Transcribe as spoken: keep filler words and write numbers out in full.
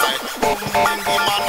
alright.